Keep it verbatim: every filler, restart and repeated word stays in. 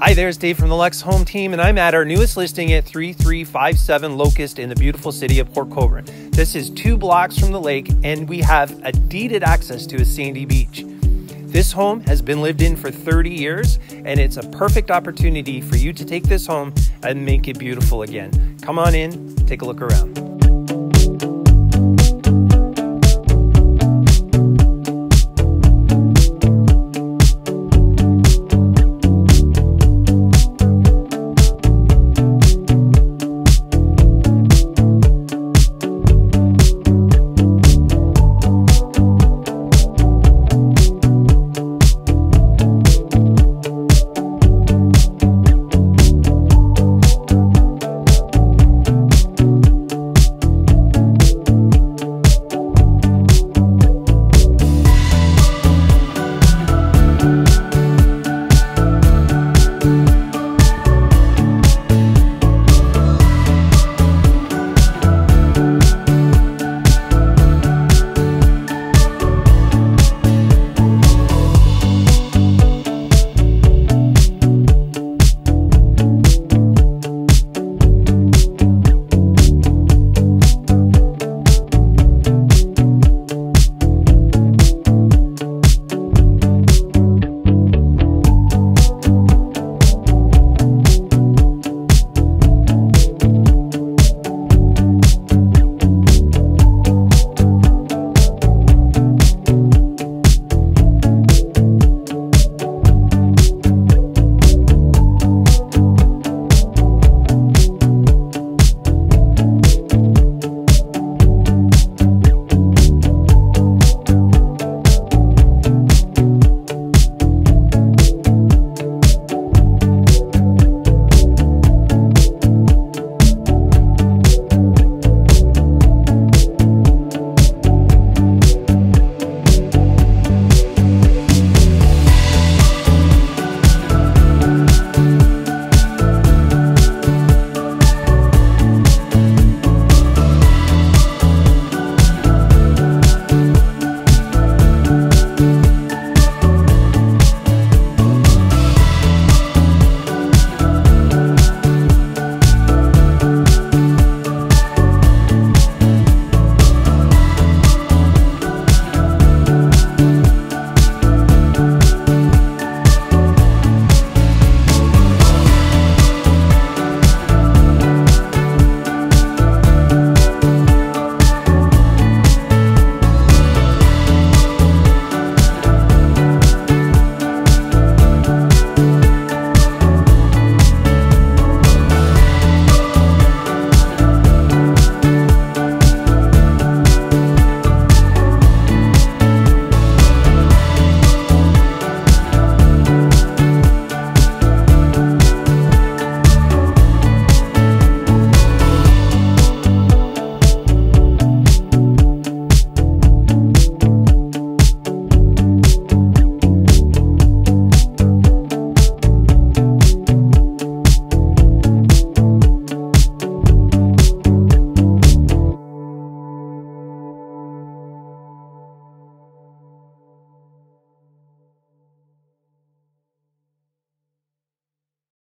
Hi there, it's Dave from the Luxe Home Team, and I'm at our newest listing at three three five seven Locust in the beautiful city of Port Colborne. This is two blocks from the lake, and we have a deeded access to a sandy beach. This home has been lived in for thirty years, and it's a perfect opportunity for you to take this home and make it beautiful again. Come on in, take a look around.